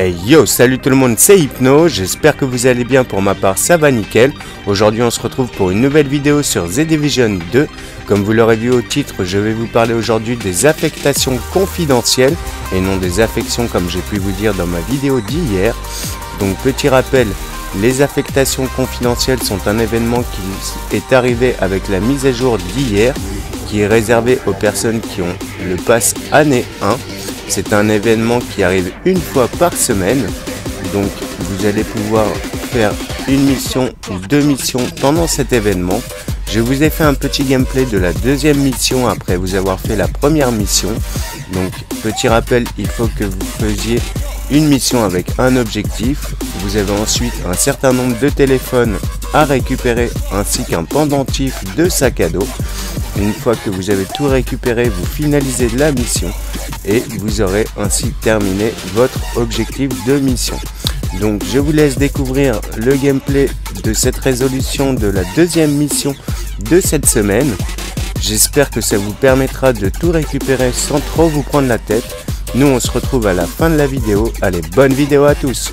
Hey yo, salut tout le monde, c'est Hypno, j'espère que vous allez bien. Pour ma part, ça va nickel. Aujourd'hui on se retrouve pour une nouvelle vidéo sur The Division 2. Comme vous l'aurez vu au titre, je vais vous parler aujourd'hui des affectations confidentielles et non des affections comme j'ai pu vous dire dans ma vidéo d'hier. Donc petit rappel, les affectations confidentielles sont un événement qui est arrivé avec la mise à jour d'hier, qui est réservé aux personnes qui ont le pass année 1. C'est un événement qui arrive une fois par semaine, donc vous allez pouvoir faire une mission ou deux missions pendant cet événement. Je vous ai fait un petit gameplay de la deuxième mission après vous avoir fait la première mission. Donc petit rappel, il faut que vous faisiez une mission avec un objectif. Vous avez ensuite un certain nombre de téléphones à récupérer ainsi qu'un pendentif de sac à dos. Une fois que vous avez tout récupéré, vous finalisez la mission et vous aurez ainsi terminé votre objectif de mission. Donc je vous laisse découvrir le gameplay de cette résolution de la deuxième mission de cette semaine. J'espère que ça vous permettra de tout récupérer sans trop vous prendre la tête. Nous on se retrouve à la fin de la vidéo. Allez, bonne vidéo à tous!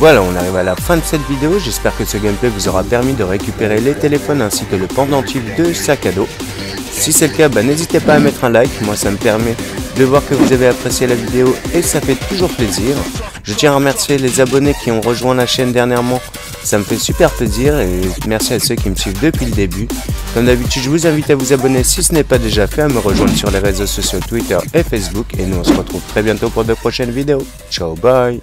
Voilà, on arrive à la fin de cette vidéo, j'espère que ce gameplay vous aura permis de récupérer les téléphones ainsi que le pendentif de sac à dos. Si c'est le cas, n'hésitez pas à mettre un like, moi ça me permet de voir que vous avez apprécié la vidéo et ça fait toujours plaisir. Je tiens à remercier les abonnés qui ont rejoint la chaîne dernièrement, ça me fait super plaisir et merci à ceux qui me suivent depuis le début. Comme d'habitude, je vous invite à vous abonner si ce n'est pas déjà fait, à me rejoindre sur les réseaux sociaux Twitter et Facebook et nous on se retrouve très bientôt pour de prochaines vidéos. Ciao, bye!